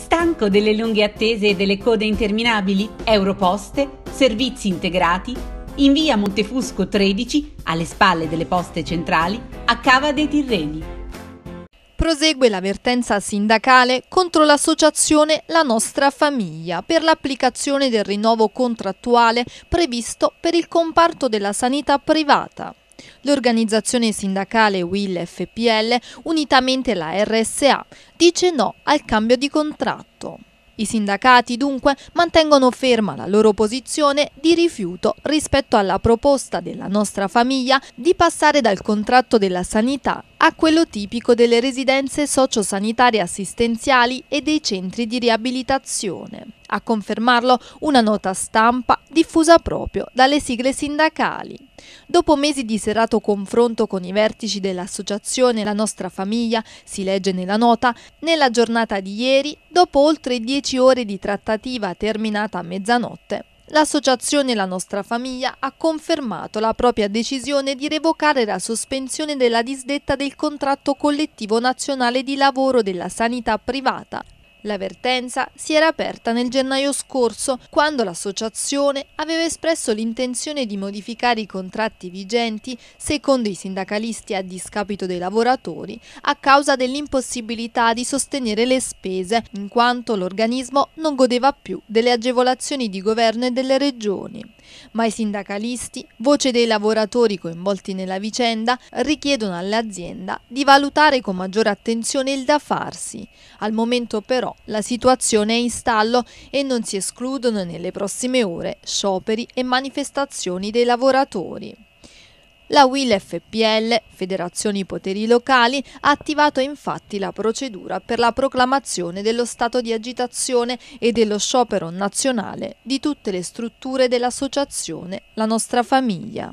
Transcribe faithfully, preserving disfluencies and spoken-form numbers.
Stanco delle lunghe attese e delle code interminabili? Europoste, servizi integrati, in via Montefusco tredici, alle spalle delle poste centrali, a Cava dei Tirreni. Prosegue l'avvertenza sindacale contro l'associazione La Nostra Famiglia per l'applicazione del rinnovo contrattuale previsto per il comparto della sanità privata. L'organizzazione sindacale U I L F P L, unitamente alla R S A, dice no al cambio di contratto. I sindacati dunque mantengono ferma la loro posizione di rifiuto rispetto alla proposta della nostra famiglia di passare dal contratto della sanità a quello tipico delle residenze sociosanitarie assistenziali e dei centri di riabilitazione. A confermarlo una nota stampa diffusa proprio dalle sigle sindacali. Dopo mesi di serrato confronto con i vertici dell'associazione La Nostra Famiglia, si legge nella nota, nella giornata di ieri, dopo oltre dieci ore di trattativa terminata a mezzanotte, l'associazione La Nostra Famiglia ha confermato la propria decisione di revocare la sospensione della disdetta del contratto collettivo nazionale di lavoro della sanità privata. L'avvertenza si era aperta nel gennaio scorso, quando l'associazione aveva espresso l'intenzione di modificare i contratti vigenti, secondo i sindacalisti a discapito dei lavoratori, a causa dell'impossibilità di sostenere le spese, in quanto l'organismo non godeva più delle agevolazioni di governo e delle regioni. Ma i sindacalisti, voce dei lavoratori coinvolti nella vicenda, richiedono all'azienda di valutare con maggiore attenzione il da farsi. Al momento però la situazione è in stallo e non si escludono nelle prossime ore scioperi e manifestazioni dei lavoratori. La U I L F P L, Federazioni Poteri Locali, ha attivato infatti la procedura per la proclamazione dello stato di agitazione e dello sciopero nazionale di tutte le strutture dell'associazione La Nostra Famiglia.